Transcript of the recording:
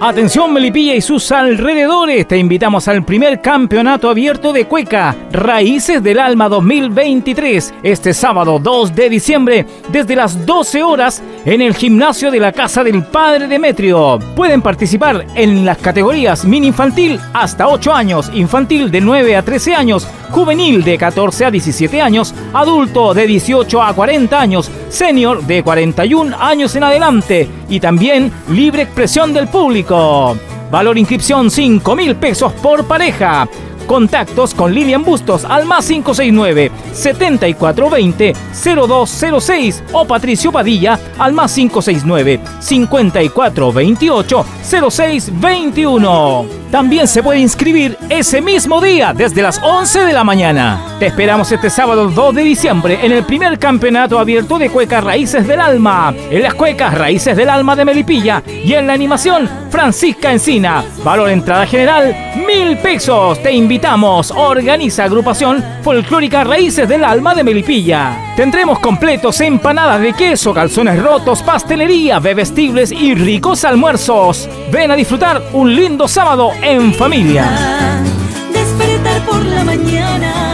Atención Melipilla y sus alrededores, te invitamos al primer campeonato abierto de Cueca Raíces del Alma 2023, este sábado 2 de diciembre, desde las 12 horas, en el gimnasio de la casa del padre Demetrio. Pueden participar en las categorías mini infantil hasta 8 años, infantil de 9 a 13 años, juvenil de 14 a 17 años, adulto de 18 a 40 años, senior de 41 años en adelante y también libre expresión del público. Valor inscripción 5.000 pesos por pareja. Contactos con Lilian Bustos al más 569-7420-0206 o Patricio Padilla al más 569-5428-0621. También se puede inscribir ese mismo día desde las 11 de la mañana. Te esperamos este sábado 2 de diciembre en el primer campeonato abierto de Cueca Raíces del Alma, en las Cuecas Raíces del Alma de Melipilla y en la animación Francisca Encina. Valor entrada general 1.000 pesos. Te invitamos, organiza agrupación folclórica Raíces del Alma de Melipilla. Tendremos completos, empanadas de queso, calzones rotos, pastelería, bebestibles y ricos almuerzos. Ven a disfrutar un lindo sábado en familia. Despertar por la mañana.